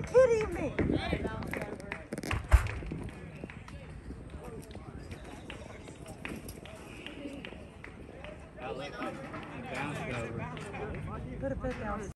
you kidding me? Bounce over. Could have been bounced.